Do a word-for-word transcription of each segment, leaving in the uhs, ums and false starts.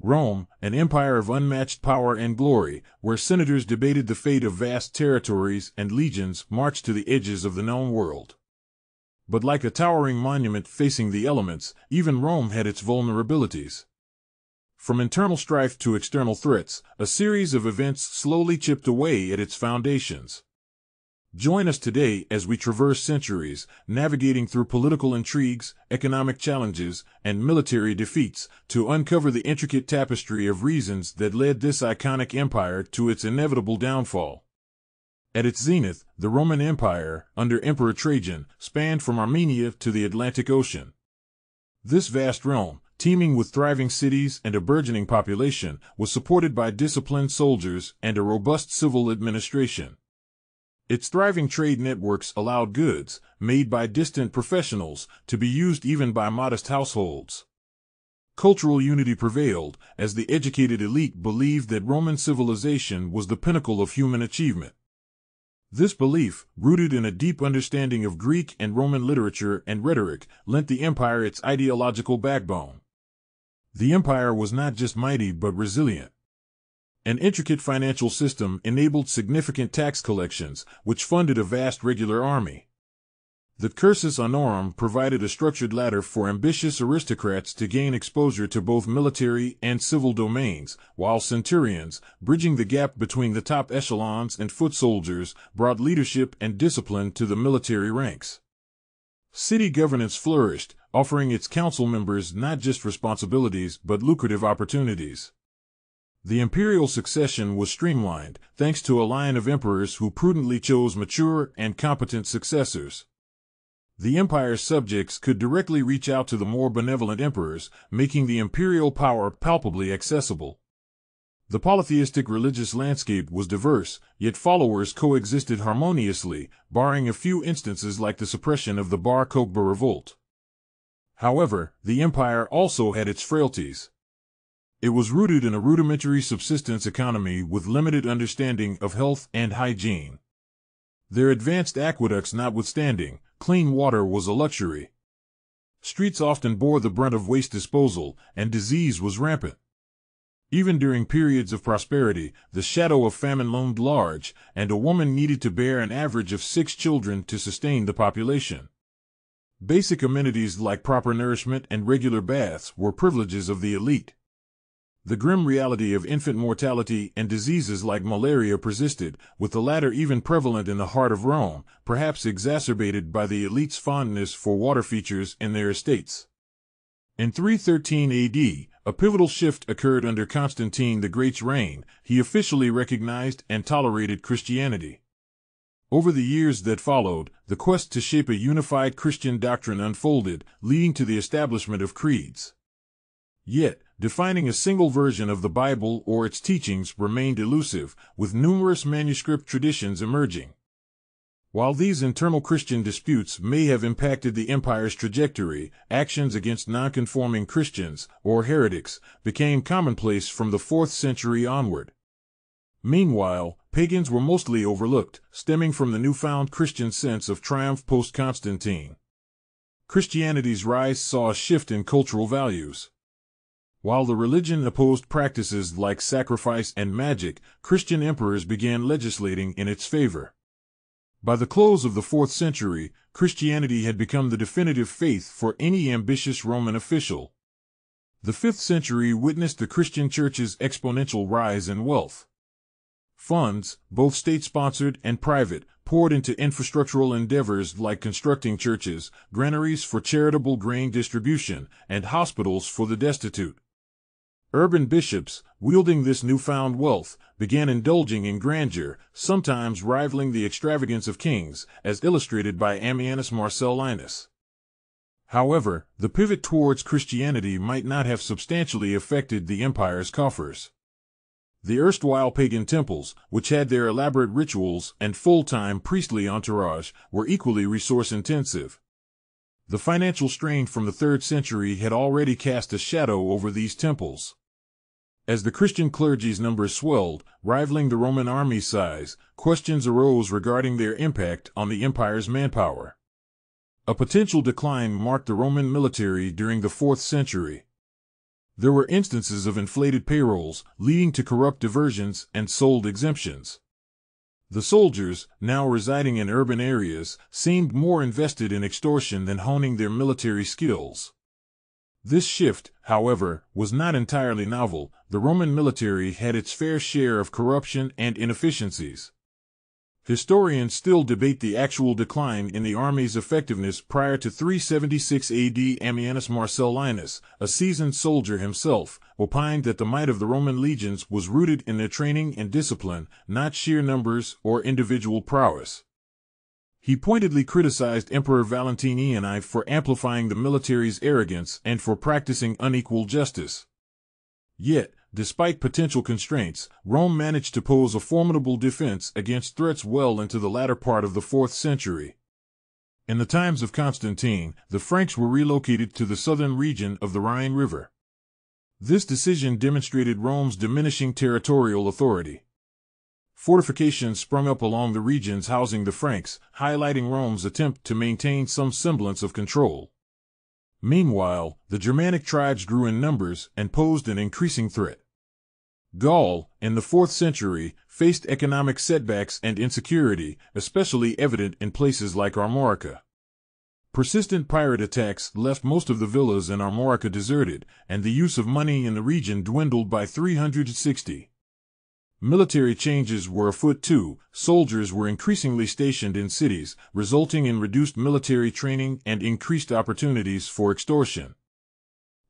Rome, an empire of unmatched power and glory, where senators debated the fate of vast territories and legions marched to the edges of the known world. But like a towering monument facing the elements, even Rome had its vulnerabilities. From internal strife to external threats, a series of events slowly chipped away at its foundations. Join us today as we traverse centuries, navigating through political intrigues, economic challenges, and military defeats to uncover the intricate tapestry of reasons that led this iconic empire to its inevitable downfall. At its zenith, the Roman Empire, under Emperor Trajan, spanned from Armenia to the Atlantic Ocean. This vast realm, teeming with thriving cities and a burgeoning population, was supported by disciplined soldiers and a robust civil administration. Its thriving trade networks allowed goods, made by distant professionals, to be used even by modest households. Cultural unity prevailed, as the educated elite believed that Roman civilization was the pinnacle of human achievement. This belief, rooted in a deep understanding of Greek and Roman literature and rhetoric, lent the empire its ideological backbone. The empire was not just mighty but resilient. An intricate financial system enabled significant tax collections, which funded a vast regular army. The cursus honorum provided a structured ladder for ambitious aristocrats to gain exposure to both military and civil domains, while centurions, bridging the gap between the top echelons and foot soldiers, brought leadership and discipline to the military ranks. City governance flourished, offering its council members not just responsibilities but lucrative opportunities. The imperial succession was streamlined, thanks to a line of emperors who prudently chose mature and competent successors. The empire's subjects could directly reach out to the more benevolent emperors, making the imperial power palpably accessible. The polytheistic religious landscape was diverse, yet followers coexisted harmoniously, barring a few instances like the suppression of the Bar Kokhba revolt. However, the empire also had its frailties. It was rooted in a rudimentary subsistence economy with limited understanding of health and hygiene. Their advanced aqueducts notwithstanding, clean water was a luxury. Streets often bore the brunt of waste disposal, and disease was rampant. Even during periods of prosperity, the shadow of famine loomed large, and a woman needed to bear an average of six children to sustain the population. Basic amenities like proper nourishment and regular baths were privileges of the elite. The grim reality of infant mortality and diseases like malaria persisted, with the latter even prevalent in the heart of Rome, perhaps exacerbated by the elite's fondness for water features in their estates. In three thirteen A D, a pivotal shift occurred under Constantine the Great's reign. He officially recognized and tolerated Christianity. Over the years that followed, the quest to shape a unified Christian doctrine unfolded, leading to the establishment of creeds. Yet, defining a single version of the Bible or its teachings remained elusive, with numerous manuscript traditions emerging. While these internal Christian disputes may have impacted the empire's trajectory, actions against nonconforming Christians, or heretics, became commonplace from the fourth century onward. Meanwhile, pagans were mostly overlooked, stemming from the newfound Christian sense of triumph post-Constantine. Christianity's rise saw a shift in cultural values. While the religion opposed practices like sacrifice and magic, Christian emperors began legislating in its favor. By the close of the fourth century, Christianity had become the definitive faith for any ambitious Roman official. The fifth century witnessed the Christian Church's exponential rise in wealth. Funds, both state-sponsored and private, poured into infrastructural endeavors like constructing churches, granaries for charitable grain distribution, and hospitals for the destitute. Urban bishops, wielding this newfound wealth, began indulging in grandeur, sometimes rivaling the extravagance of kings, as illustrated by Ammianus Marcellinus. However, the pivot towards Christianity might not have substantially affected the empire's coffers. The erstwhile pagan temples, which had their elaborate rituals and full-time priestly entourage, were equally resource-intensive. The financial strain from the third century had already cast a shadow over these temples. As the Christian clergy's numbers swelled, rivaling the Roman army's size, questions arose regarding their impact on the empire's manpower. A potential decline marked the Roman military during the fourth century. There were instances of inflated payrolls, leading to corrupt diversions and sold exemptions. The soldiers, now residing in urban areas, seemed more invested in extortion than honing their military skills. This shift, however, was not entirely novel. The Roman military had its fair share of corruption and inefficiencies. Historians still debate the actual decline in the army's effectiveness prior to three seventy-six A D. Ammianus Marcellinus, a seasoned soldier himself, opined that the might of the Roman legions was rooted in their training and discipline, not sheer numbers or individual prowess. He pointedly criticized Emperor Valentinian the First for amplifying the military's arrogance and for practicing unequal justice. Yet, despite potential constraints, Rome managed to pose a formidable defense against threats well into the latter part of the fourth century. In the times of Constantine, the Franks were relocated to the southern region of the Rhine River. This decision demonstrated Rome's diminishing territorial authority. Fortifications sprung up along the regions housing the Franks, highlighting Rome's attempt to maintain some semblance of control. Meanwhile, the Germanic tribes grew in numbers and posed an increasing threat. Gaul, in the fourth century, faced economic setbacks and insecurity, especially evident in places like Armorica. Persistent pirate attacks left most of the villas in Armorica deserted, and the use of money in the region dwindled by three hundred sixty. Military changes were afoot too. Soldiers were increasingly stationed in cities, resulting in reduced military training and increased opportunities for extortion.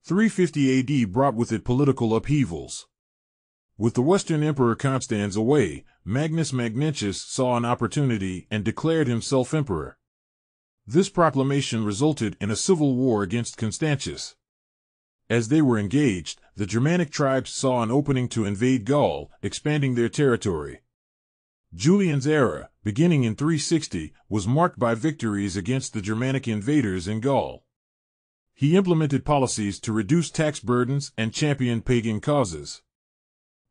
three fifty A D brought with it political upheavals. With the Western Emperor Constans away, Magnus Maximus saw an opportunity and declared himself emperor. This proclamation resulted in a civil war against Constantius. As they were engaged, the Germanic tribes saw an opening to invade Gaul, expanding their territory. Julian's era, beginning in three sixty, was marked by victories against the Germanic invaders in Gaul. He implemented policies to reduce tax burdens and championed pagan causes.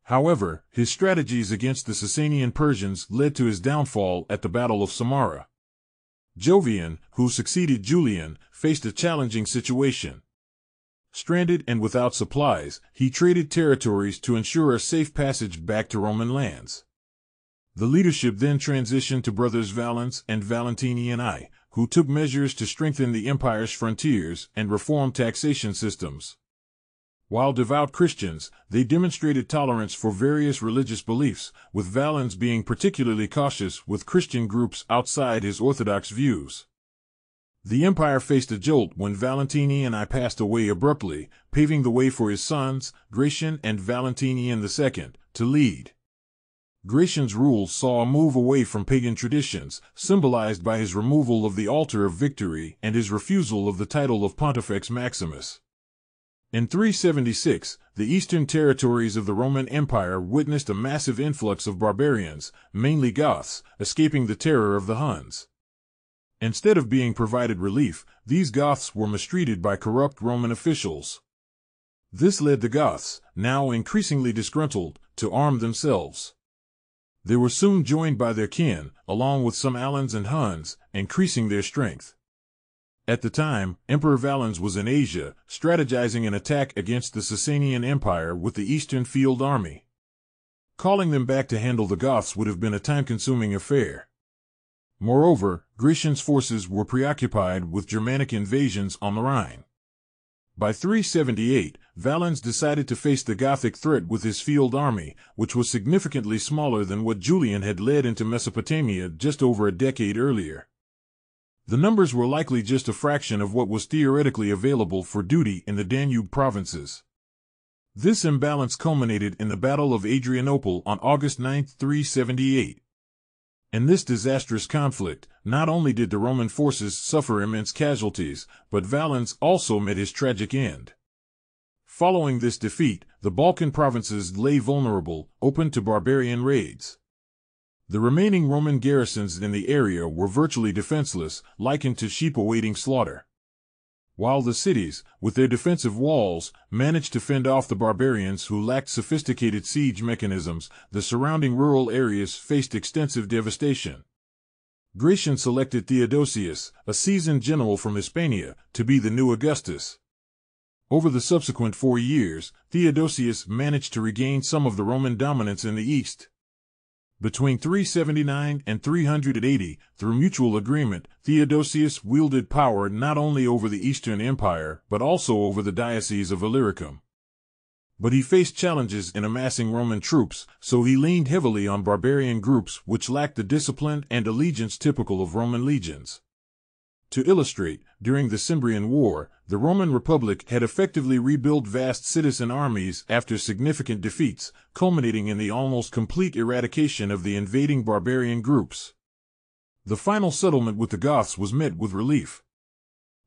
However, his strategies against the Sasanian Persians led to his downfall at the Battle of Samarra. Jovian, who succeeded Julian, faced a challenging situation. Stranded and without supplies, he traded territories to ensure a safe passage back to Roman lands. The leadership then transitioned to brothers Valens and Valentinian the First, who took measures to strengthen the empire's frontiers and reform taxation systems. While devout Christians, they demonstrated tolerance for various religious beliefs, with Valens being particularly cautious with Christian groups outside his orthodox views. The empire faced a jolt when Valentinian the First passed away abruptly, paving the way for his sons, Gratian and Valentinian the Second, to lead. Gratian's rule saw a move away from pagan traditions, symbolized by his removal of the altar of victory and his refusal of the title of Pontifex Maximus. In three seventy-six, the eastern territories of the Roman Empire witnessed a massive influx of barbarians, mainly Goths, escaping the terror of the Huns. Instead of being provided relief, these Goths were mistreated by corrupt Roman officials. This led the Goths, now increasingly disgruntled, to arm themselves. They were soon joined by their kin, along with some Alans and Huns, increasing their strength. At the time, Emperor Valens was in Asia, strategizing an attack against the Sasanian Empire with the Eastern Field Army. Calling them back to handle the Goths would have been a time-consuming affair. Moreover, Gratian's forces were preoccupied with Germanic invasions on the Rhine. By three seventy-eight, Valens decided to face the Gothic threat with his field army, which was significantly smaller than what Julian had led into Mesopotamia just over a decade earlier. The numbers were likely just a fraction of what was theoretically available for duty in the Danube provinces. This imbalance culminated in the Battle of Adrianople on August ninth, three seventy-eight. In this disastrous conflict, not only did the Roman forces suffer immense casualties, but Valens also met his tragic end. Following this defeat, the Balkan provinces lay vulnerable, open to barbarian raids. The remaining Roman garrisons in the area were virtually defenseless, likened to sheep awaiting slaughter. While the cities, with their defensive walls, managed to fend off the barbarians who lacked sophisticated siege mechanisms, the surrounding rural areas faced extensive devastation. Gratian selected Theodosius, a seasoned general from Hispania, to be the new Augustus. Over the subsequent four years, Theodosius managed to regain some of the Roman dominance in the east. Between three seventy-nine and three eighty, through mutual agreement, Theodosius wielded power not only over the Eastern Empire, but also over the diocese of Illyricum. But he faced challenges in amassing Roman troops, so he leaned heavily on barbarian groups which lacked the discipline and allegiance typical of Roman legions. To illustrate, during the Cimbrian War, the Roman Republic had effectively rebuilt vast citizen armies after significant defeats, culminating in the almost complete eradication of the invading barbarian groups. The final settlement with the Goths was met with relief.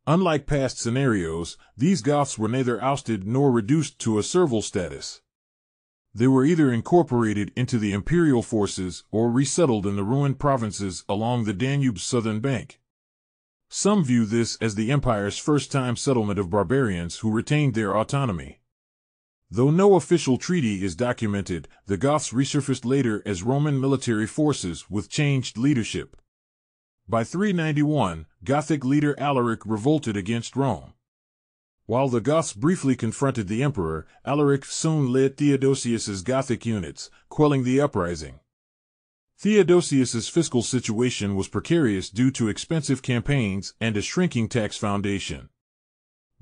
Unlike past scenarios, these Goths were neither ousted nor reduced to a servile status. They were either incorporated into the imperial forces or resettled in the ruined provinces along the Danube's southern bank. Some view this as the empire's first-time settlement of barbarians who retained their autonomy. Though no official treaty is documented, the Goths resurfaced later as Roman military forces with changed leadership. By three ninety-one, Gothic leader Alaric revolted against Rome. While the Goths briefly confronted the emperor, Alaric soon led Theodosius's Gothic units, quelling the uprising. Theodosius's fiscal situation was precarious due to expensive campaigns and a shrinking tax foundation.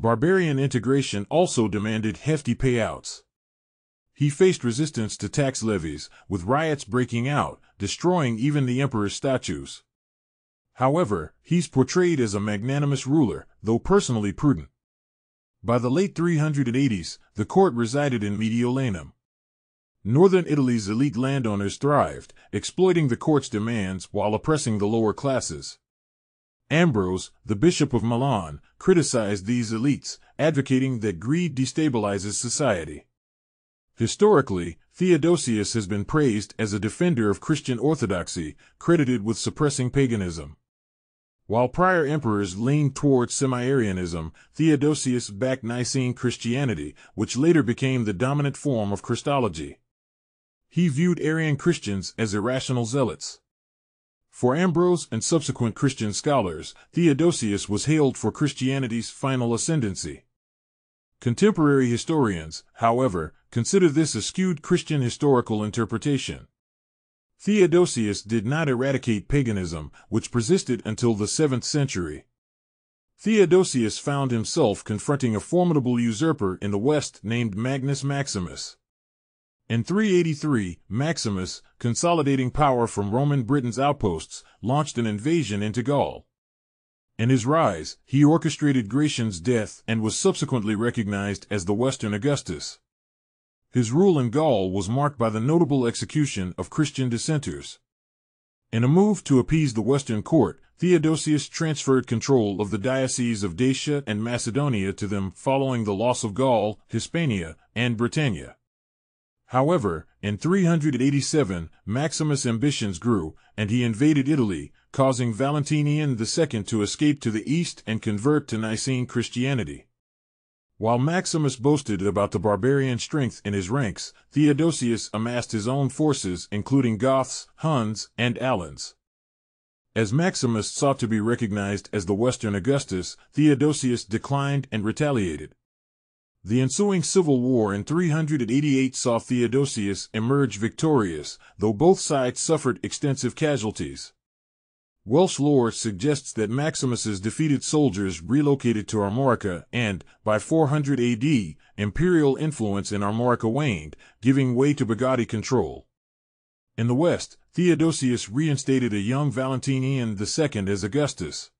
Barbarian integration also demanded hefty payouts. He faced resistance to tax levies, with riots breaking out, destroying even the emperor's statues. However, he's portrayed as a magnanimous ruler, though personally prudent. By the late three eighties, the court resided in Mediolanum. Northern Italy's elite landowners thrived, exploiting the court's demands while oppressing the lower classes. Ambrose, the Bishop of Milan, criticized these elites, advocating that greed destabilizes society. Historically, Theodosius has been praised as a defender of Christian orthodoxy, credited with suppressing paganism. While prior emperors leaned toward semi-Arianism, Theodosius backed Nicene Christianity, which later became the dominant form of Christology. He viewed Arian Christians as irrational zealots. For Ambrose and subsequent Christian scholars, Theodosius was hailed for Christianity's final ascendancy. Contemporary historians, however, consider this a skewed Christian historical interpretation. Theodosius did not eradicate paganism, which persisted until the seventh century. Theodosius found himself confronting a formidable usurper in the West named Magnus Maximus. In three eighty-three, Maximus, consolidating power from Roman Britain's outposts, launched an invasion into Gaul. In his rise, he orchestrated Gratian's death and was subsequently recognized as the Western Augustus. His rule in Gaul was marked by the notable execution of Christian dissenters. In a move to appease the Western court, Theodosius transferred control of the dioceses of Dacia and Macedonia to them following the loss of Gaul, Hispania, and Britannia. However, in three eighty-seven, Maximus' ambitions grew, and he invaded Italy, causing Valentinian the Second to escape to the east and convert to Nicene Christianity. While Maximus boasted about the barbarian strength in his ranks, Theodosius amassed his own forces, including Goths, Huns, and Alans. As Maximus sought to be recognized as the Western Augustus, Theodosius declined and retaliated. The ensuing civil war in three eighty-eight saw Theodosius emerge victorious, though both sides suffered extensive casualties. Welsh lore suggests that Maximus's defeated soldiers relocated to Armorica and, by four hundred A D, imperial influence in Armorica waned, giving way to Bagaudae control. In the west, Theodosius reinstated a young Valentinian the Second as Augustus.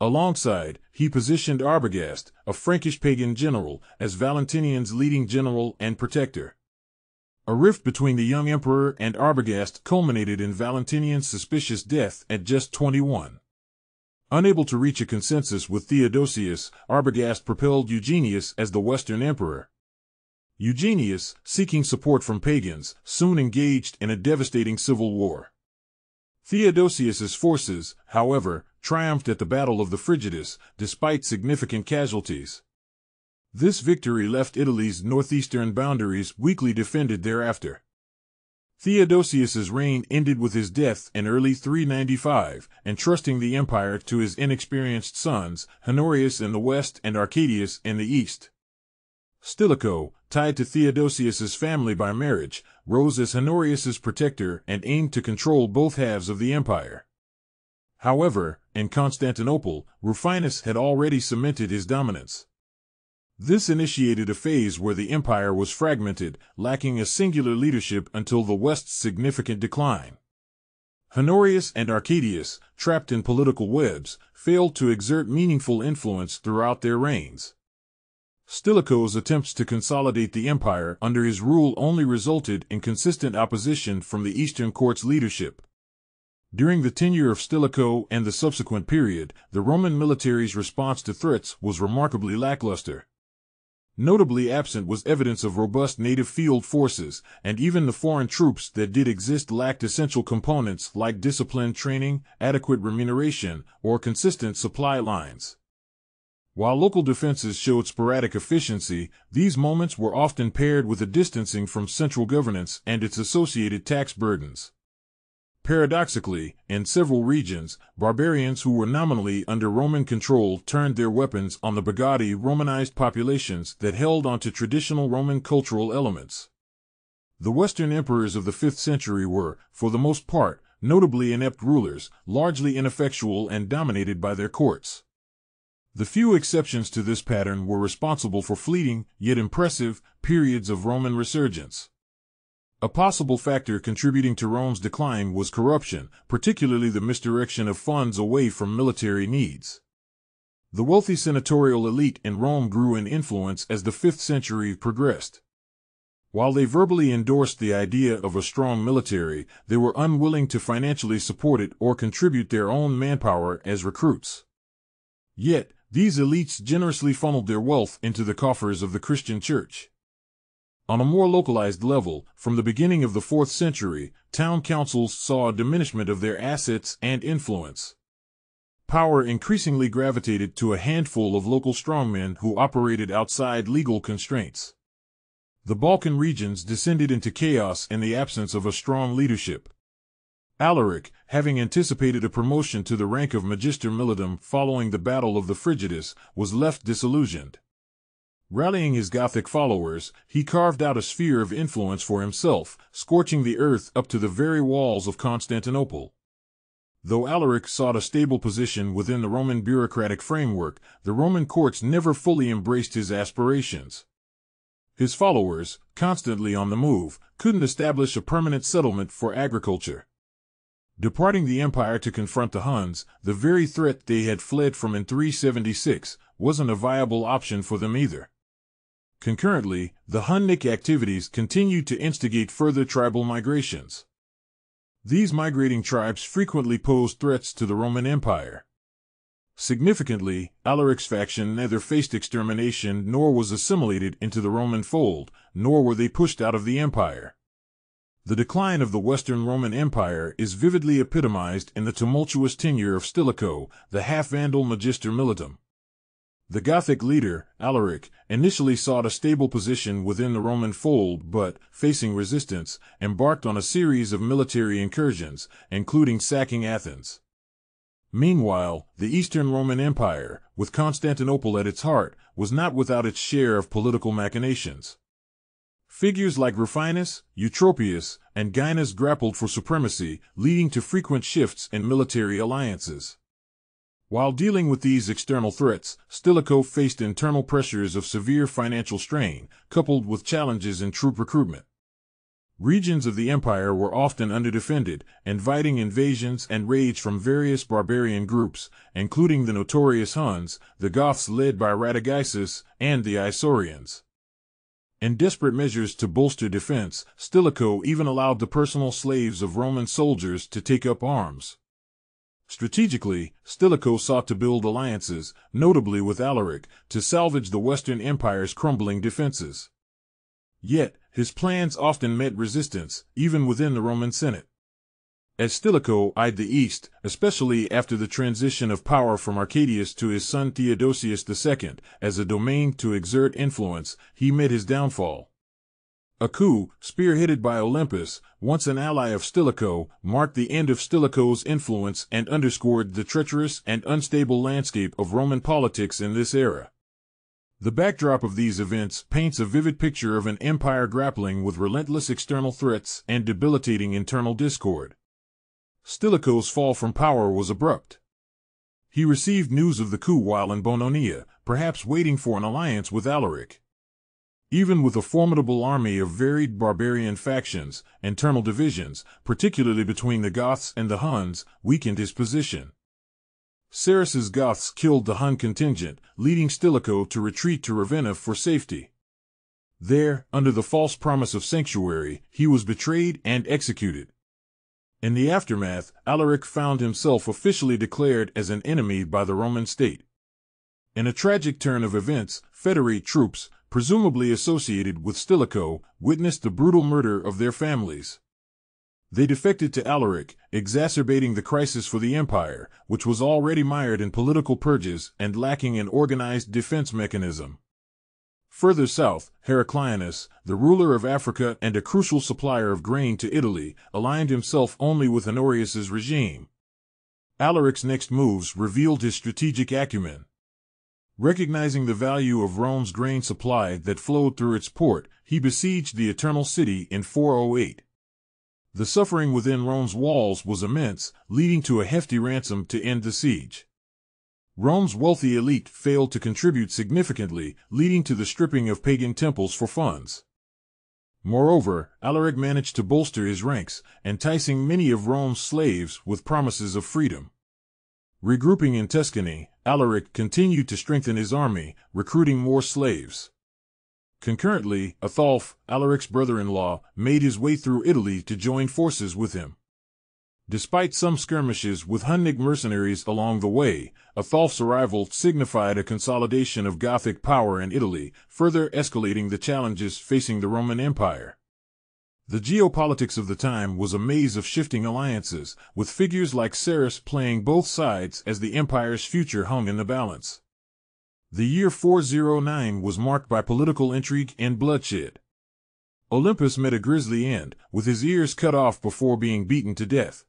Alongside, he positioned Arbogast, a Frankish pagan general, as Valentinian's leading general and protector. A rift between the young emperor and Arbogast culminated in Valentinian's suspicious death at just twenty-one. Unable to reach a consensus with Theodosius, Arbogast propelled Eugenius as the Western emperor. Eugenius, seeking support from pagans, soon engaged in a devastating civil war. Theodosius's forces, however, triumphed at the Battle of the Frigidus, despite significant casualties. This victory left Italy's northeastern boundaries weakly defended thereafter. Theodosius's reign ended with his death in early three ninety-five, entrusting the empire to his inexperienced sons, Honorius in the west and Arcadius in the east. Stilicho, tied to Theodosius's family by marriage, rose as Honorius's protector and aimed to control both halves of the empire. However, in Constantinople, Rufinus had already cemented his dominance. This initiated a phase where the empire was fragmented, lacking a singular leadership until the West's significant decline. Honorius and Arcadius, trapped in political webs, failed to exert meaningful influence throughout their reigns. Stilicho's attempts to consolidate the empire under his rule only resulted in consistent opposition from the Eastern court's leadership. During the tenure of Stilicho and the subsequent period, the Roman military's response to threats was remarkably lackluster. Notably absent was evidence of robust native field forces, and even the foreign troops that did exist lacked essential components like disciplined training, adequate remuneration, or consistent supply lines. While local defenses showed sporadic efficiency, these moments were often paired with a distancing from central governance and its associated tax burdens. Paradoxically, in several regions, barbarians who were nominally under Roman control turned their weapons on the Bagaudae Romanized populations that held onto traditional Roman cultural elements. The Western emperors of the fifth century were, for the most part, notably inept rulers, largely ineffectual and dominated by their courts. The few exceptions to this pattern were responsible for fleeting, yet impressive, periods of Roman resurgence. A possible factor contributing to Rome's decline was corruption, particularly the misdirection of funds away from military needs. The wealthy senatorial elite in Rome grew in influence as the fifth century progressed. While they verbally endorsed the idea of a strong military, they were unwilling to financially support it or contribute their own manpower as recruits. Yet, these elites generously funneled their wealth into the coffers of the Christian Church. On a more localized level, from the beginning of the fourth century, town councils saw a diminishment of their assets and influence. Power increasingly gravitated to a handful of local strongmen who operated outside legal constraints. The Balkan regions descended into chaos in the absence of a strong leadership. Alaric, having anticipated a promotion to the rank of Magister Militum following the Battle of the Frigidus, was left disillusioned. Rallying his Gothic followers, he carved out a sphere of influence for himself, scorching the earth up to the very walls of Constantinople. Though Alaric sought a stable position within the Roman bureaucratic framework, the Roman courts never fully embraced his aspirations. His followers, constantly on the move, couldn't establish a permanent settlement for agriculture. Departing the empire to confront the Huns, the very threat they had fled from in three seventy-six, wasn't a viable option for them either. Concurrently, the Hunnic activities continued to instigate further tribal migrations. These migrating tribes frequently posed threats to the Roman Empire. Significantly, Alaric's faction neither faced extermination nor was assimilated into the Roman fold, nor were they pushed out of the empire. The decline of the Western Roman Empire is vividly epitomized in the tumultuous tenure of Stilicho, the half-Vandal Magister Militum. The Gothic leader, Alaric, initially sought a stable position within the Roman fold but, facing resistance, embarked on a series of military incursions, including sacking Athens. Meanwhile, the Eastern Roman Empire, with Constantinople at its heart, was not without its share of political machinations. Figures like Rufinus, Eutropius, and Gainas grappled for supremacy, leading to frequent shifts in military alliances. While dealing with these external threats, Stilicho faced internal pressures of severe financial strain, coupled with challenges in troop recruitment. Regions of the empire were often underdefended, inviting invasions and raids from various barbarian groups, including the notorious Huns, the Goths led by Radagaisus, and the Isaurians. In desperate measures to bolster defense, Stilicho even allowed the personal slaves of Roman soldiers to take up arms. Strategically, Stilicho sought to build alliances, notably with Alaric, to salvage the Western Empire's crumbling defenses. Yet, his plans often met resistance, even within the Roman Senate. As Stilicho eyed the East, especially after the transition of power from Arcadius to his son Theodosius the Second, as a domain to exert influence, he met his downfall. A coup, spearheaded by Olympus, once an ally of Stilicho, marked the end of Stilicho's influence and underscored the treacherous and unstable landscape of Roman politics in this era. The backdrop of these events paints a vivid picture of an empire grappling with relentless external threats and debilitating internal discord. Stilicho's fall from power was abrupt. He received news of the coup while in Bononia, perhaps waiting for an alliance with Alaric. Even with a formidable army of varied barbarian factions, internal divisions, particularly between the Goths and the Huns, weakened his position. Sarac's Goths killed the Hun contingent, leading Stilicho to retreat to Ravenna for safety. There, under the false promise of sanctuary, he was betrayed and executed. In the aftermath, Alaric found himself officially declared as an enemy by the Roman state. In a tragic turn of events, Federate troops, presumably associated with Stilicho, witnessed the brutal murder of their families. They defected to Alaric, exacerbating the crisis for the empire, which was already mired in political purges and lacking an organized defense mechanism. Further south, Heraclianus, the ruler of Africa and a crucial supplier of grain to Italy, aligned himself only with Honorius's regime. Alaric's next moves revealed his strategic acumen. Recognizing the value of Rome's grain supply that flowed through its port, he besieged the Eternal City in four oh eight. The suffering within Rome's walls was immense, leading to a hefty ransom to end the siege. Rome's wealthy elite failed to contribute significantly, leading to the stripping of pagan temples for funds. Moreover, Alaric managed to bolster his ranks, enticing many of Rome's slaves with promises of freedom. Regrouping in Tuscany, Alaric continued to strengthen his army, recruiting more slaves. Concurrently, Athaulf, Alaric's brother-in-law, made his way through Italy to join forces with him. Despite some skirmishes with Hunnic mercenaries along the way, Athaulf's arrival signified a consolidation of Gothic power in Italy, further escalating the challenges facing the Roman Empire. The geopolitics of the time was a maze of shifting alliances, with figures like Sarus playing both sides as the empire's future hung in the balance. The year four oh nine was marked by political intrigue and bloodshed. Olympus met a grisly end, with his ears cut off before being beaten to death.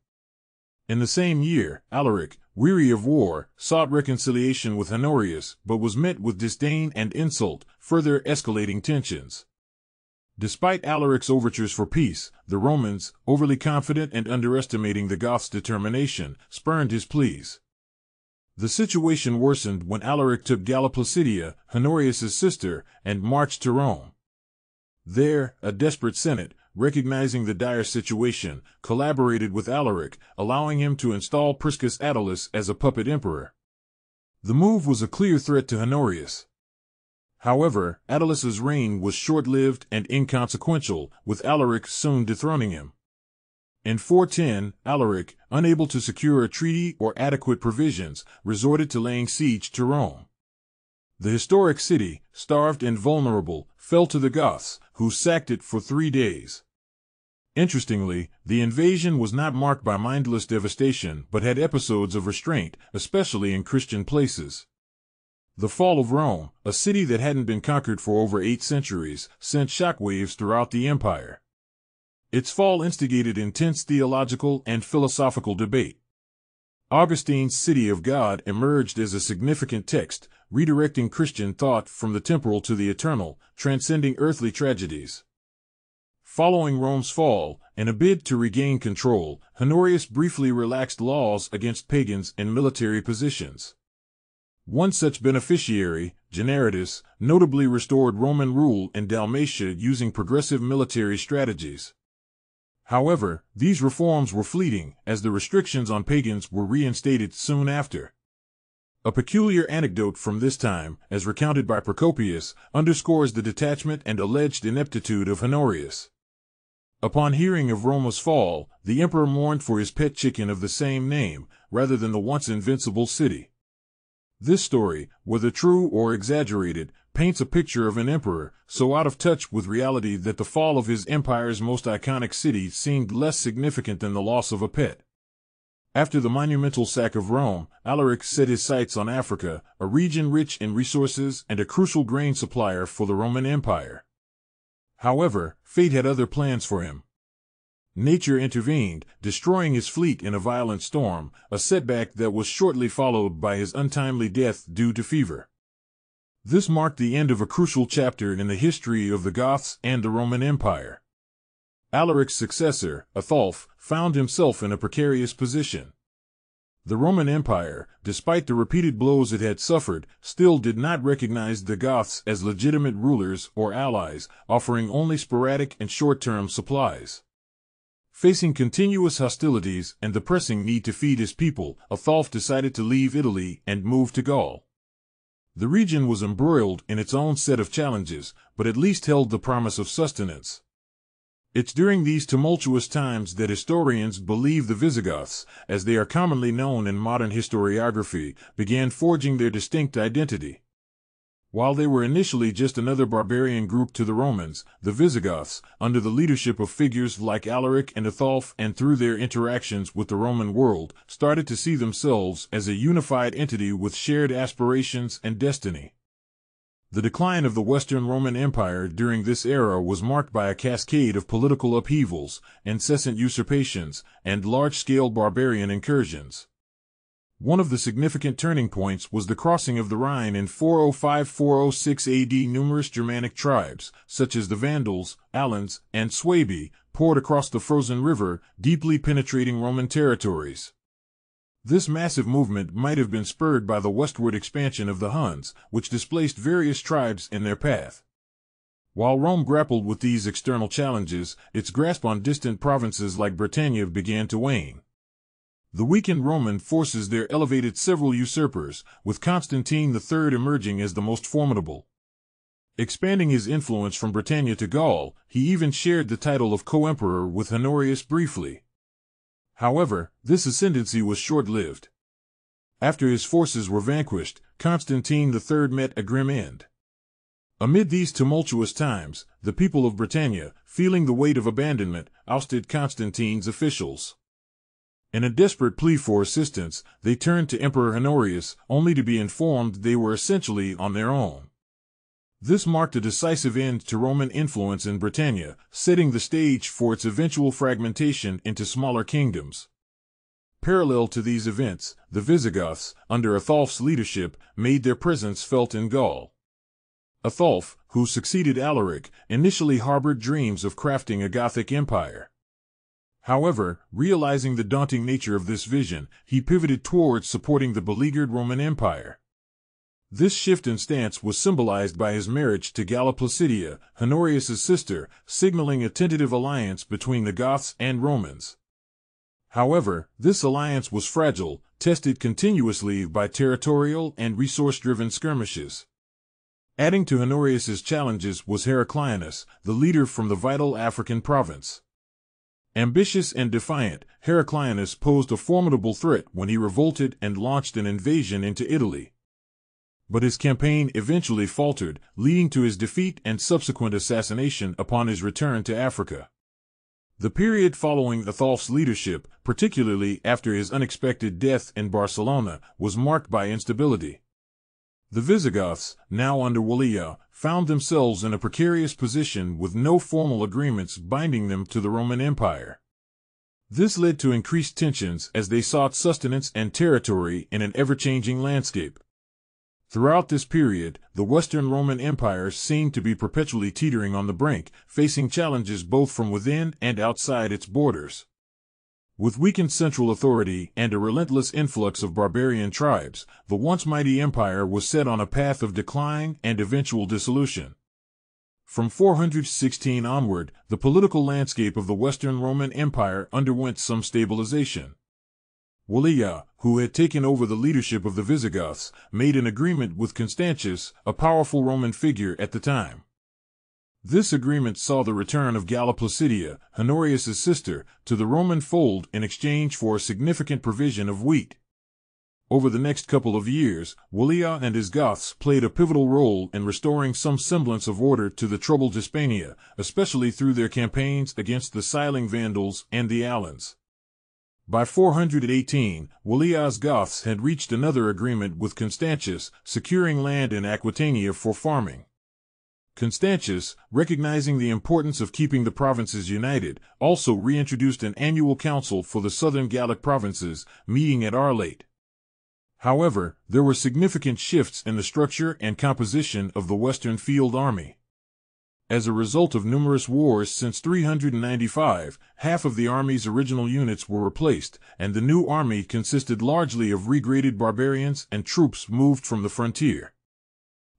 In the same year, Alaric, weary of war, sought reconciliation with Honorius, but was met with disdain and insult, further escalating tensions. Despite Alaric's overtures for peace, the Romans, overly confident and underestimating the Goths' determination, spurned his pleas. The situation worsened when Alaric took Galla Placidia, Honorius's sister, and marched to Rome. There, a desperate Senate, recognizing the dire situation, collaborated with Alaric, allowing him to install Priscus Attalus as a puppet emperor. The move was a clear threat to Honorius. However, Attalus's reign was short-lived and inconsequential, with Alaric soon dethroning him. In four ten, Alaric, unable to secure a treaty or adequate provisions, resorted to laying siege to Rome. The historic city, starved and vulnerable, fell to the Goths, who sacked it for three days. Interestingly, the invasion was not marked by mindless devastation but had episodes of restraint, especially in Christian places. The fall of Rome, a city that hadn't been conquered for over eight centuries, sent shockwaves throughout the empire. Its fall instigated intense theological and philosophical debate. Augustine's City of God emerged as a significant text, redirecting Christian thought from the temporal to the eternal, transcending earthly tragedies. Following Rome's fall, in a bid to regain control, Honorius briefly relaxed laws against pagans in military positions. One such beneficiary, Generatus, notably restored Roman rule in Dalmatia using progressive military strategies. However, these reforms were fleeting, as the restrictions on pagans were reinstated soon after. A peculiar anecdote from this time, as recounted by Procopius, underscores the detachment and alleged ineptitude of Honorius. Upon hearing of Roma's fall, the emperor mourned for his pet chicken of the same name, rather than the once invincible city. This story, whether true or exaggerated, paints a picture of an emperor so out of touch with reality that the fall of his empire's most iconic city seemed less significant than the loss of a pet. After the monumental sack of Rome, Alaric set his sights on Africa, a region rich in resources and a crucial grain supplier for the Roman Empire. However, fate had other plans for him. Nature intervened, destroying his fleet in a violent storm, a setback that was shortly followed by his untimely death due to fever. This marked the end of a crucial chapter in the history of the Goths and the Roman Empire. Alaric's successor, Athaulf, found himself in a precarious position. The Roman Empire, despite the repeated blows it had suffered, still did not recognize the Goths as legitimate rulers or allies, offering only sporadic and short-term supplies. Facing continuous hostilities and the pressing need to feed his people, Athaulf decided to leave Italy and move to Gaul. The region was embroiled in its own set of challenges, but at least held the promise of sustenance. It's during these tumultuous times that historians believe the Visigoths, as they are commonly known in modern historiography, began forging their distinct identity. While they were initially just another barbarian group to the Romans, the Visigoths, under the leadership of figures like Alaric and Athaulf and through their interactions with the Roman world, started to see themselves as a unified entity with shared aspirations and destiny. The decline of the Western Roman Empire during this era was marked by a cascade of political upheavals, incessant usurpations, and large-scale barbarian incursions. One of the significant turning points was the crossing of the Rhine in four oh five to four oh six A D. Numerous Germanic tribes, such as the Vandals, Alans, and Suebi, poured across the frozen river, deeply penetrating Roman territories. This massive movement might have been spurred by the westward expansion of the Huns, which displaced various tribes in their path. While Rome grappled with these external challenges, its grasp on distant provinces like Britannia began to wane. The weakened Roman forces there elevated several usurpers, with Constantine the Third emerging as the most formidable. Expanding his influence from Britannia to Gaul, he even shared the title of co-emperor with Honorius briefly. However, this ascendancy was short-lived. After his forces were vanquished, Constantine the Third met a grim end. Amid these tumultuous times, the people of Britannia, feeling the weight of abandonment, ousted Constantine's officials. In a desperate plea for assistance, they turned to Emperor Honorius, only to be informed they were essentially on their own. This marked a decisive end to Roman influence in Britannia, setting the stage for its eventual fragmentation into smaller kingdoms. Parallel to these events, the Visigoths, under Athaulf's leadership, made their presence felt in Gaul. Athaulf, who succeeded Alaric, initially harbored dreams of crafting a Gothic empire. However, realizing the daunting nature of this vision, he pivoted towards supporting the beleaguered Roman Empire. This shift in stance was symbolized by his marriage to Galla Placidia, Honorius's sister, signaling a tentative alliance between the Goths and Romans. However, this alliance was fragile, tested continuously by territorial and resource-driven skirmishes. Adding to Honorius's challenges was Heraclianus, the leader from the vital African province. Ambitious and defiant, Heraclianus posed a formidable threat when he revolted and launched an invasion into Italy. But his campaign eventually faltered, leading to his defeat and subsequent assassination upon his return to Africa. The period following Athaulf's leadership, particularly after his unexpected death in Barcelona, was marked by instability. The Visigoths, now under Walia, found themselves in a precarious position with no formal agreements binding them to the Roman Empire. This led to increased tensions as they sought sustenance and territory in an ever-changing landscape. Throughout this period, the Western Roman Empire seemed to be perpetually teetering on the brink, facing challenges both from within and outside its borders. With weakened central authority and a relentless influx of barbarian tribes, the once mighty empire was set on a path of decline and eventual dissolution. From four hundred sixteen onward, the political landscape of the Western Roman Empire underwent some stabilization. Walia, who had taken over the leadership of the Visigoths, made an agreement with Constantius, a powerful Roman figure at the time. This agreement saw the return of Galla Placidia, Honorius's sister, to the Roman fold in exchange for a significant provision of wheat. Over the next couple of years, Walia and his Goths played a pivotal role in restoring some semblance of order to the troubled Hispania, especially through their campaigns against the Siling Vandals and the Alans. By four hundred eighteen, Walia's Goths had reached another agreement with Constantius, securing land in Aquitania for farming. Constantius, recognizing the importance of keeping the provinces united, also reintroduced an annual council for the southern Gallic provinces, meeting at Arlate. However, there were significant shifts in the structure and composition of the Western Field Army. As a result of numerous wars since three hundred ninety-five, half of the army's original units were replaced, and the new army consisted largely of regraded barbarians and troops moved from the frontier.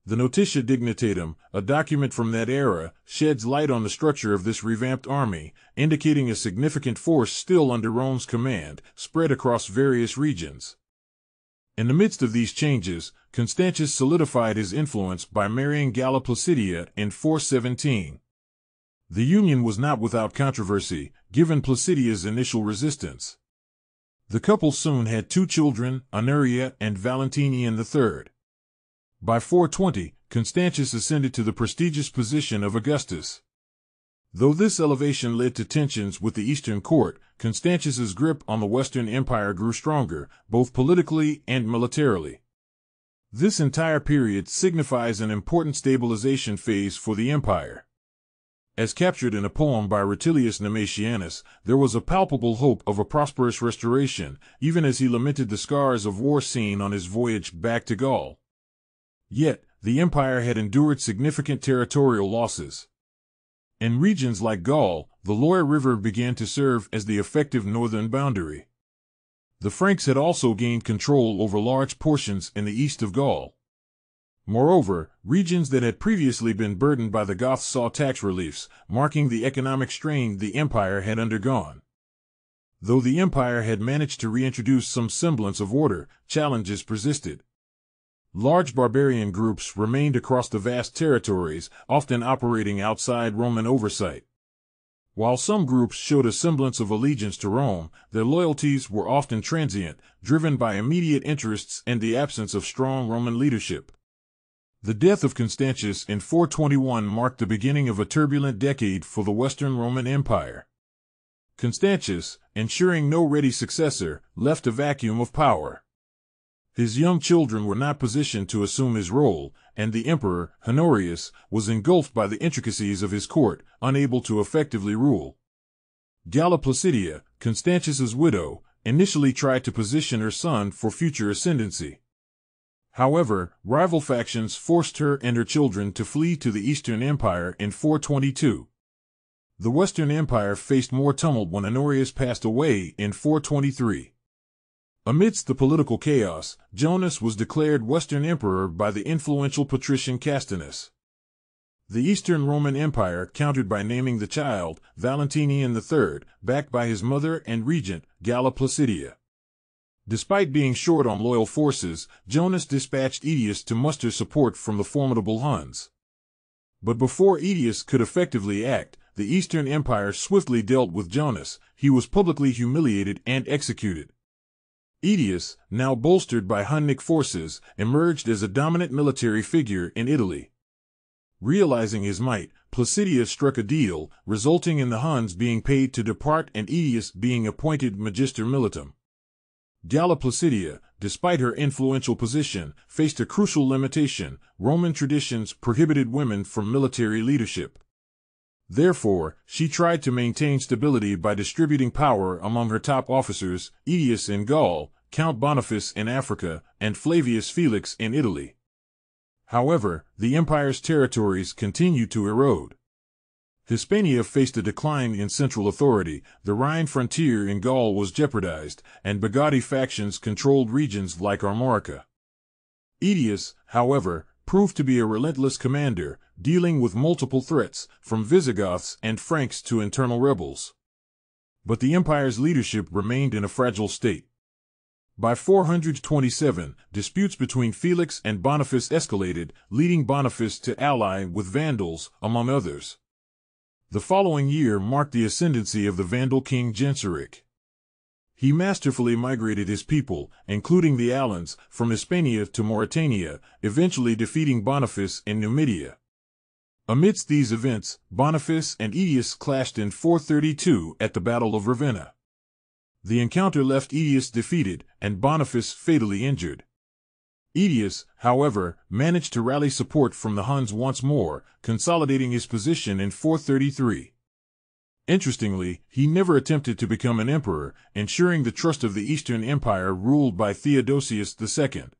The Notitia Dignitatum, a document from that era, sheds light on the structure of this revamped army, indicating a significant force still under Rome's command, spread across various regions. In the midst of these changes, Constantius solidified his influence by marrying Galla Placidia in four seventeen. The union was not without controversy, given Placidia's initial resistance. The couple soon had two children, Honoria and Valentinian the third. By four twenty, Constantius ascended to the prestigious position of Augustus. Though this elevation led to tensions with the Eastern court, Constantius's grip on the Western Empire grew stronger, both politically and militarily. This entire period signifies an important stabilization phase for the empire. As captured in a poem by Rutilius Nemesianus, there was a palpable hope of a prosperous restoration, even as he lamented the scars of war seen on his voyage back to Gaul. Yet, the empire had endured significant territorial losses. In regions like Gaul, the Loire River began to serve as the effective northern boundary. The Franks had also gained control over large portions in the east of Gaul. Moreover, regions that had previously been burdened by the Goths saw tax reliefs, marking the economic strain the empire had undergone. Though the empire had managed to reintroduce some semblance of order, challenges persisted. Large barbarian groups remained across the vast territories, often operating outside Roman oversight. While some groups showed a semblance of allegiance to Rome, their loyalties were often transient, driven by immediate interests and the absence of strong Roman leadership. The death of Constantius in four twenty-one marked the beginning of a turbulent decade for the Western Roman Empire. Constantius, ensuring no ready successor, left a vacuum of power. His young children were not positioned to assume his role, and the emperor, Honorius, was engulfed by the intricacies of his court, unable to effectively rule. Galla Placidia, Constantius's widow, initially tried to position her son for future ascendancy. However, rival factions forced her and her children to flee to the Eastern Empire in four twenty-two. The Western Empire faced more tumult when Honorius passed away in four twenty-three. Amidst the political chaos, Jonas was declared Western Emperor by the influential patrician Castinus. The Eastern Roman Empire countered by naming the child, Valentinian the third, backed by his mother and regent, Galla Placidia. Despite being short on loyal forces, Jonas dispatched Aetius to muster support from the formidable Huns. But before Aetius could effectively act, the Eastern Empire swiftly dealt with Jonas. He was publicly humiliated and executed. Aetius, now bolstered by Hunnic forces, emerged as a dominant military figure in Italy. Realizing his might, Placidia struck a deal, resulting in the Huns being paid to depart and Aetius being appointed Magister Militum. Galla Placidia, despite her influential position, faced a crucial limitation: Roman traditions prohibited women from military leadership. Therefore, she tried to maintain stability by distributing power among her top officers, Aetius in Gaul, Count Boniface in Africa, and Flavius Felix in Italy. However, the empire's territories continued to erode. Hispania faced a decline in central authority, the Rhine frontier in Gaul was jeopardized, and Bagaudae factions controlled regions like Armorica. Aetius, however, proved to be a relentless commander, dealing with multiple threats, from Visigoths and Franks to internal rebels. But the empire's leadership remained in a fragile state. By four twenty-seven, disputes between Felix and Boniface escalated, leading Boniface to ally with Vandals, among others. The following year marked the ascendancy of the Vandal king Genseric. He masterfully migrated his people, including the Alans, from Hispania to Mauritania, eventually defeating Boniface in Numidia. Amidst these events, Boniface and Aetius clashed in four thirty-two at the Battle of Ravenna. The encounter left Aetius defeated and Boniface fatally injured. Aetius, however, managed to rally support from the Huns once more, consolidating his position in four thirty-three. Interestingly, he never attempted to become an emperor, ensuring the trust of the Eastern Empire ruled by Theodosius the Second.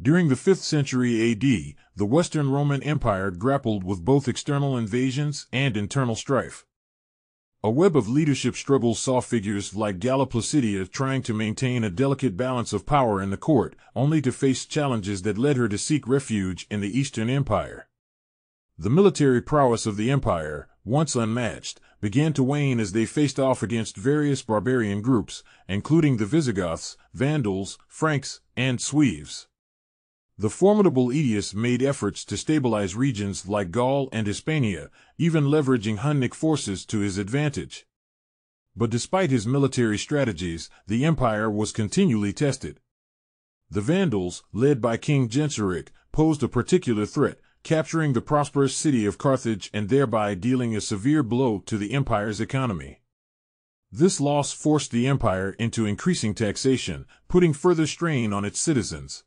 During the fifth century A D, the Western Roman Empire grappled with both external invasions and internal strife. A web of leadership struggles saw figures like Galla Placidia trying to maintain a delicate balance of power in the court, only to face challenges that led her to seek refuge in the Eastern Empire. The military prowess of the empire, once unmatched, began to wane as they faced off against various barbarian groups, including the Visigoths, Vandals, Franks, and Sueves. The formidable Aetius made efforts to stabilize regions like Gaul and Hispania, even leveraging Hunnic forces to his advantage. But despite his military strategies, the empire was continually tested. The Vandals, led by King Genseric, posed a particular threat, capturing the prosperous city of Carthage and thereby dealing a severe blow to the empire's economy. This loss forced the empire into increasing taxation, putting further strain on its citizens.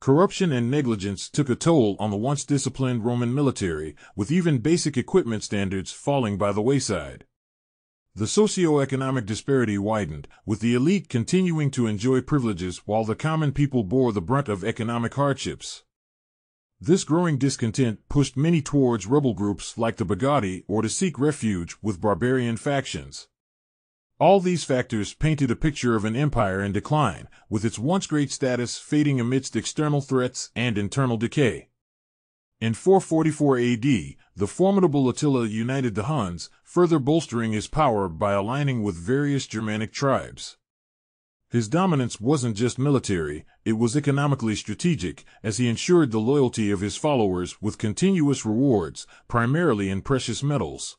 Corruption and negligence took a toll on the once disciplined Roman military, with even basic equipment standards falling by the wayside. The socio-economic disparity widened, with the elite continuing to enjoy privileges while the common people bore the brunt of economic hardships. This growing discontent pushed many towards rebel groups like the Bagaudae or to seek refuge with barbarian factions. All these factors painted a picture of an empire in decline, with its once great status fading amidst external threats and internal decay. In four forty-four A D, the formidable Attila united the Huns, further bolstering his power by aligning with various Germanic tribes. His dominance wasn't just military, it was economically strategic, as he ensured the loyalty of his followers with continuous rewards, primarily in precious metals.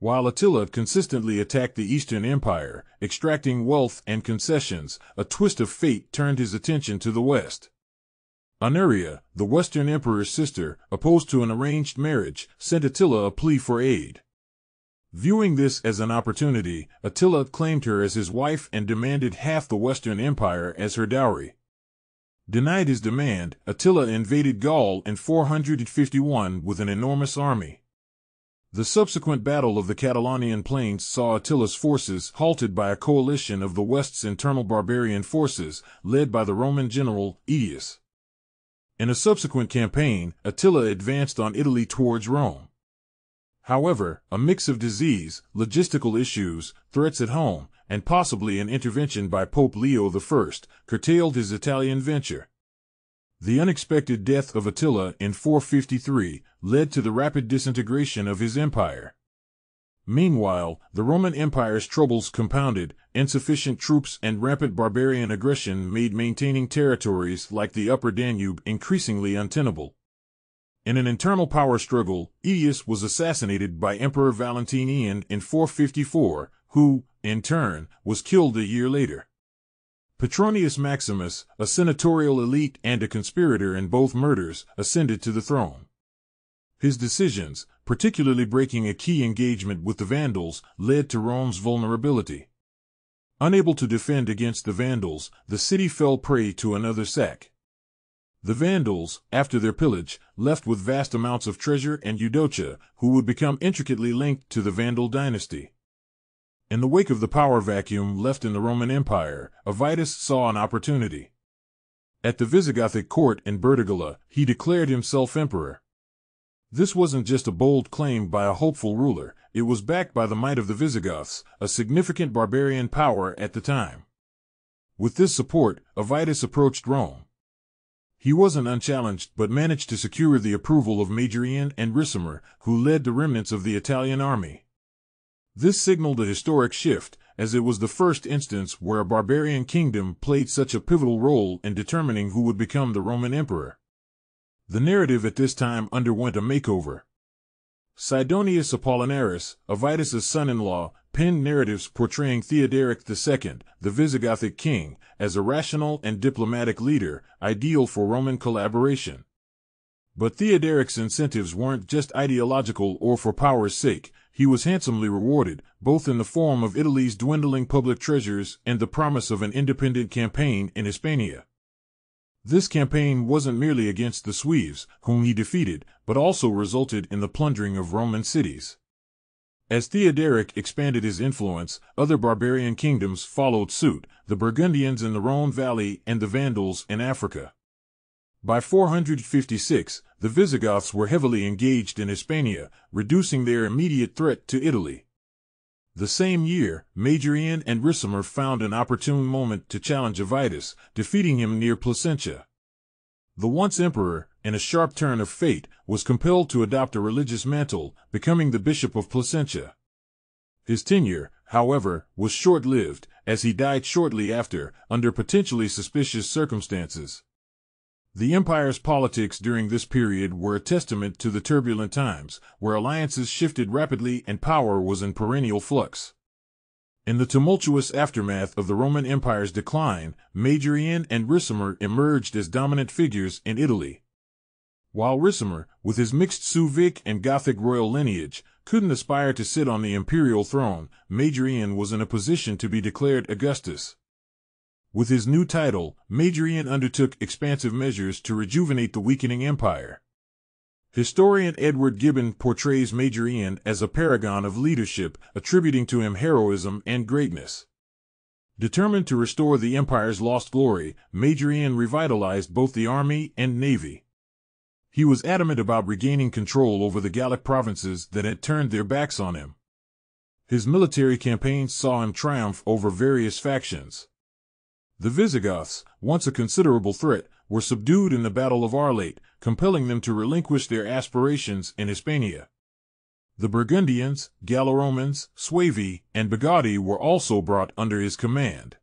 While Attila consistently attacked the Eastern Empire, extracting wealth and concessions, a twist of fate turned his attention to the West. Honoria, the Western Emperor's sister, opposed to an arranged marriage, sent Attila a plea for aid. Viewing this as an opportunity, Attila claimed her as his wife and demanded half the Western Empire as her dowry. Denied his demand, Attila invaded Gaul in four hundred fifty-one with an enormous army. The subsequent Battle of the Catalonian Plains saw Attila's forces halted by a coalition of the West's internal barbarian forces, led by the Roman general Aetius. In a subsequent campaign, Attila advanced on Italy towards Rome. However, a mix of disease, logistical issues, threats at home, and possibly an intervention by Pope Leo the First, curtailed his Italian venture. The unexpected death of Attila in four fifty-three led to the rapid disintegration of his empire. Meanwhile, the Roman Empire's troubles compounded. Insufficient troops and rampant barbarian aggression made maintaining territories like the Upper Danube increasingly untenable. In an internal power struggle, Aetius was assassinated by Emperor Valentinian in four fifty-four, who, in turn, was killed a year later. Petronius Maximus, a senatorial elite and a conspirator in both murders, ascended to the throne. His decisions, particularly breaking a key engagement with the Vandals, led to Rome's vulnerability. Unable to defend against the Vandals, the city fell prey to another sack. The Vandals, after their pillage, left with vast amounts of treasure and Eudocia, who would become intricately linked to the Vandal dynasty. In the wake of the power vacuum left in the Roman Empire, Avitus saw an opportunity. At the Visigothic court in Bertigala, he declared himself emperor. This wasn't just a bold claim by a hopeful ruler, it was backed by the might of the Visigoths, a significant barbarian power at the time. With this support, Avitus approached Rome. He wasn't unchallenged but managed to secure the approval of Majorian and Ricimer, who led the remnants of the Italian army. This signaled a historic shift, as it was the first instance where a barbarian kingdom played such a pivotal role in determining who would become the Roman emperor. The narrative at this time underwent a makeover. Sidonius Apollinaris, Avitus's son-in-law, penned narratives portraying Theoderic the Second, the Visigothic king, as a rational and diplomatic leader, ideal for Roman collaboration. But Theoderic's incentives weren't just ideological or for power's sake. He was handsomely rewarded, both in the form of Italy's dwindling public treasures and the promise of an independent campaign in Hispania. This campaign wasn't merely against the Sueves, whom he defeated, but also resulted in the plundering of Roman cities. As Theoderic expanded his influence, other barbarian kingdoms followed suit, the Burgundians in the Rhone Valley and the Vandals in Africa. By four hundred fifty-six, the Visigoths were heavily engaged in Hispania, reducing their immediate threat to Italy. The same year, Majorian and Ricimer found an opportune moment to challenge Avitus, defeating him near Placentia. The once emperor, in a sharp turn of fate, was compelled to adopt a religious mantle, becoming the bishop of Placentia. His tenure, however, was short-lived, as he died shortly after, under potentially suspicious circumstances. The empire's politics during this period were a testament to the turbulent times, where alliances shifted rapidly and power was in perennial flux. In the tumultuous aftermath of the Roman Empire's decline, Majorian and Ricimer emerged as dominant figures in Italy. While Ricimer, with his mixed Suevic and Gothic royal lineage, couldn't aspire to sit on the imperial throne, Majorian was in a position to be declared Augustus. With his new title, Majorian undertook expansive measures to rejuvenate the weakening empire. Historian Edward Gibbon portrays Majorian as a paragon of leadership, attributing to him heroism and greatness. Determined to restore the empire's lost glory, Majorian revitalized both the army and navy. He was adamant about regaining control over the Gallic provinces that had turned their backs on him. His military campaigns saw him triumph over various factions. The Visigoths, once a considerable threat, were subdued in the Battle of Arlette, compelling them to relinquish their aspirations in Hispania. The Burgundians, Gallo-Romans, Suevi, and Bagaudae were also brought under his command.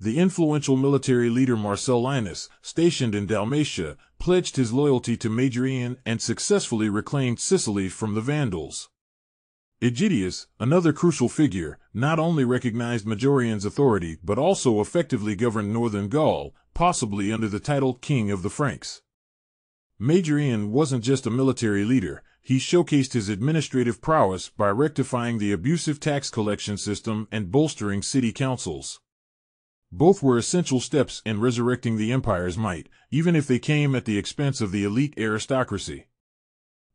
The influential military leader Marcellinus, stationed in Dalmatia, pledged his loyalty to Majorian and successfully reclaimed Sicily from the Vandals. Aetius, another crucial figure, not only recognized Majorian's authority but also effectively governed northern Gaul, possibly under the title King of the Franks. Majorian wasn't just a military leader, he showcased his administrative prowess by rectifying the abusive tax collection system and bolstering city councils. Both were essential steps in resurrecting the empire's might, even if they came at the expense of the elite aristocracy.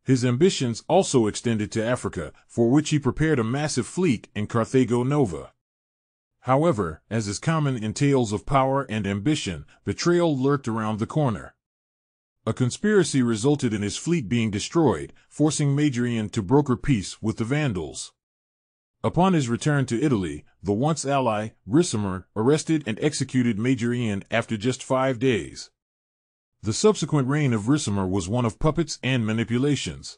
His ambitions also extended to Africa, for which he prepared a massive fleet in Carthago Nova. However, as is common in tales of power and ambition, betrayal lurked around the corner. A conspiracy resulted in his fleet being destroyed, forcing Majorian to broker peace with the Vandals. Upon his return to Italy, the once ally, Ricimer, arrested and executed Majorian after just five days. The subsequent reign of Ricimer was one of puppets and manipulations.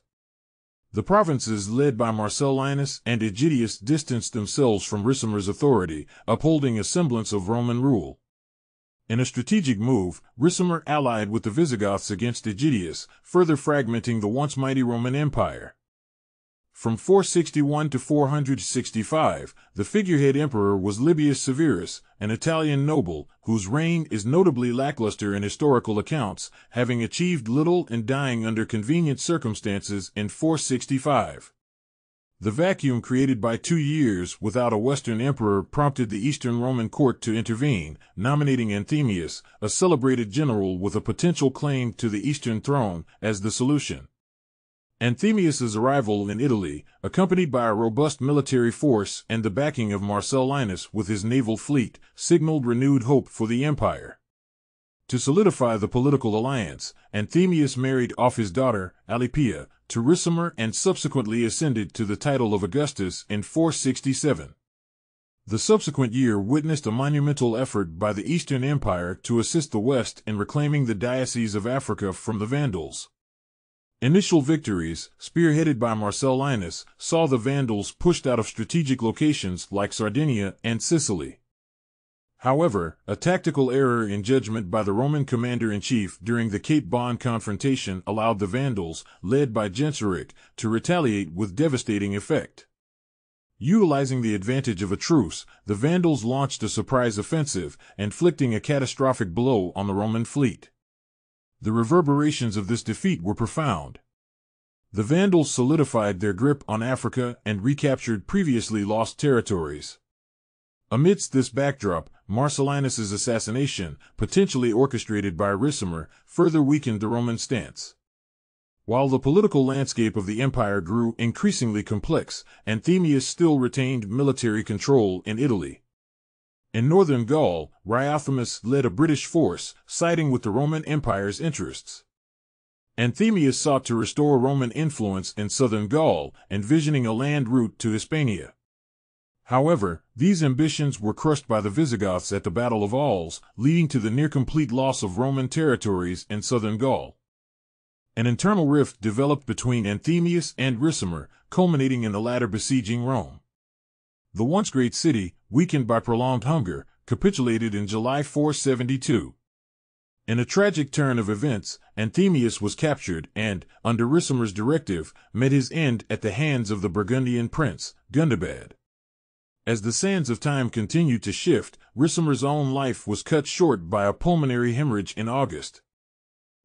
The provinces led by Marcellinus and Aetius distanced themselves from Ricimer's authority, upholding a semblance of Roman rule. In a strategic move, Ricimer allied with the Visigoths against Aetius, further fragmenting the once mighty Roman Empire. From four sixty-one to four hundred sixty-five, the figurehead emperor was Libius Severus, an Italian noble, whose reign is notably lackluster in historical accounts, having achieved little and dying under convenient circumstances in four sixty-five. The vacuum created by two years without a Western emperor prompted the Eastern Roman court to intervene, nominating Anthemius, a celebrated general with a potential claim to the Eastern throne, as the solution. Anthemius's arrival in Italy, accompanied by a robust military force and the backing of Marcellinus with his naval fleet, signaled renewed hope for the empire. To solidify the political alliance, Anthemius married off his daughter, Alipia, to Ricimer and subsequently ascended to the title of Augustus in four sixty-seven. The subsequent year witnessed a monumental effort by the Eastern Empire to assist the West in reclaiming the diocese of Africa from the Vandals. Initial victories, spearheaded by Marcellinus, saw the Vandals pushed out of strategic locations like Sardinia and Sicily. However, a tactical error in judgment by the Roman commander-in-chief during the Cape Bon confrontation allowed the Vandals, led by Genseric, to retaliate with devastating effect. Utilizing the advantage of a truce, the Vandals launched a surprise offensive, inflicting a catastrophic blow on the Roman fleet. The reverberations of this defeat were profound. The Vandals solidified their grip on Africa and recaptured previously lost territories. Amidst this backdrop, Marcellinus's assassination, potentially orchestrated by Ricimer, further weakened the Roman stance. While the political landscape of the empire grew increasingly complex, Anthemius still retained military control in Italy. In northern Gaul, Riothamus led a British force, siding with the Roman Empire's interests. Anthemius sought to restore Roman influence in southern Gaul, envisioning a land route to Hispania. However, these ambitions were crushed by the Visigoths at the Battle of Auls, leading to the near-complete loss of Roman territories in southern Gaul. An internal rift developed between Anthemius and Ricimer, culminating in the latter besieging Rome. The once great city, weakened by prolonged hunger, capitulated in July four seventy-two. In a tragic turn of events, Anthemius was captured and, under Ricimer's directive, met his end at the hands of the Burgundian prince, Gundobad. As the sands of time continued to shift, Ricimer's own life was cut short by a pulmonary hemorrhage in August.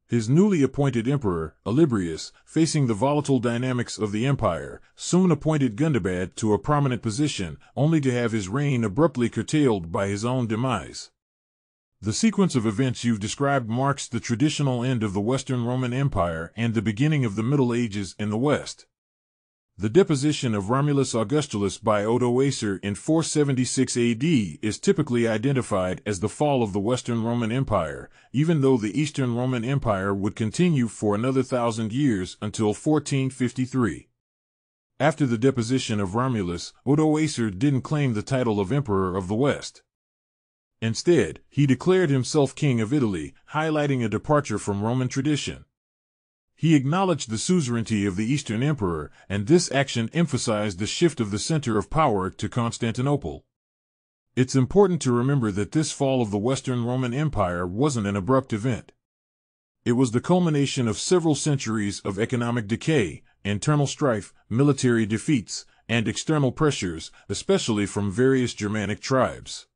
His newly appointed emperor, Olybrius, facing the volatile dynamics of the empire, soon appointed Gundobad to a prominent position, only to have his reign abruptly curtailed by his own demise. The sequence of events you've described marks the traditional end of the Western Roman Empire and the beginning of the Middle Ages in the West. The deposition of Romulus Augustulus by Odoacer in four seventy-six A D is typically identified as the fall of the Western Roman Empire, even though the Eastern Roman Empire would continue for another thousand years until fourteen fifty-three. After the deposition of Romulus, Odoacer didn't claim the title of Emperor of the West. Instead, he declared himself King of Italy, highlighting a departure from Roman tradition. He acknowledged the suzerainty of the Eastern Emperor, and this action emphasized the shift of the center of power to Constantinople. It's important to remember that this fall of the Western Roman Empire wasn't an abrupt event. It was the culmination of several centuries of economic decay, internal strife, military defeats, and external pressures, especially from various Germanic tribes.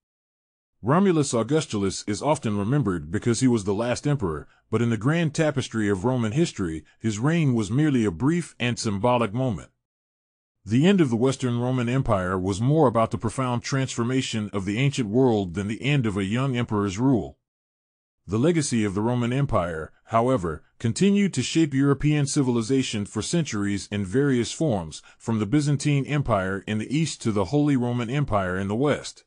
Romulus Augustulus is often remembered because he was the last emperor, but in the grand tapestry of Roman history, his reign was merely a brief and symbolic moment. The end of the Western Roman Empire was more about the profound transformation of the ancient world than the end of a young emperor's rule. The legacy of the Roman Empire, however, continued to shape European civilization for centuries in various forms, from the Byzantine Empire in the east to the Holy Roman Empire in the west.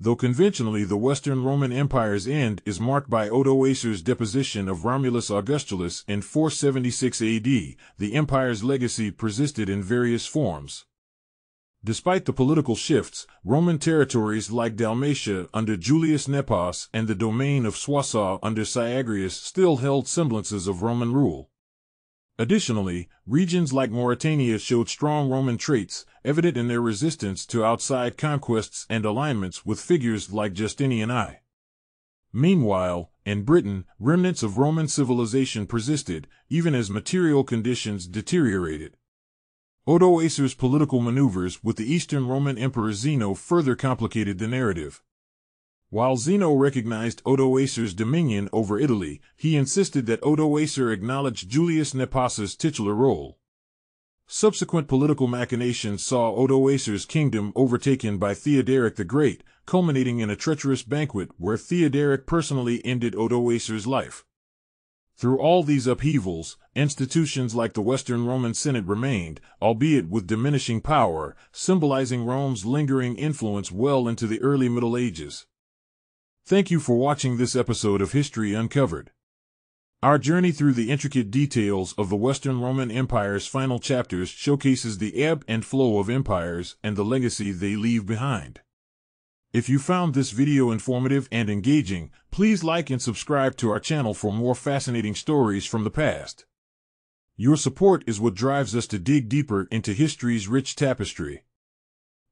Though conventionally the Western Roman Empire's end is marked by Odoacer's deposition of Romulus Augustulus in four seventy-six A D, the empire's legacy persisted in various forms. Despite the political shifts, Roman territories like Dalmatia under Julius Nepos and the domain of Soissons under Syagrius still held semblances of Roman rule. Additionally, regions like Mauritania showed strong Roman traits, evident in their resistance to outside conquests and alignments with figures like Justinian the First. Meanwhile, in Britain, remnants of Roman civilization persisted, even as material conditions deteriorated. Odoacer's political maneuvers with the Eastern Roman Emperor Zeno further complicated the narrative. While Zeno recognized Odoacer's dominion over Italy, he insisted that Odoacer acknowledge Julius Nepos's titular role. Subsequent political machinations saw Odoacer's kingdom overtaken by Theoderic the Great, culminating in a treacherous banquet where Theoderic personally ended Odoacer's life. Through all these upheavals, institutions like the Western Roman Senate remained, albeit with diminishing power, symbolizing Rome's lingering influence well into the early Middle Ages. Thank you for watching this episode of History Uncovered. Our journey through the intricate details of the Western Roman Empire's final chapters showcases the ebb and flow of empires and the legacy they leave behind. If you found this video informative and engaging, please like and subscribe to our channel for more fascinating stories from the past. Your support is what drives us to dig deeper into history's rich tapestry.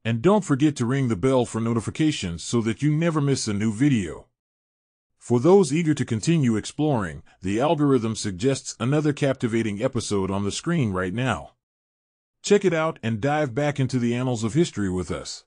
And don't forget to ring the bell for notifications so that you never miss a new video. For those eager to continue exploring, the algorithm suggests another captivating episode on the screen right now. Check it out and dive back into the annals of history with us.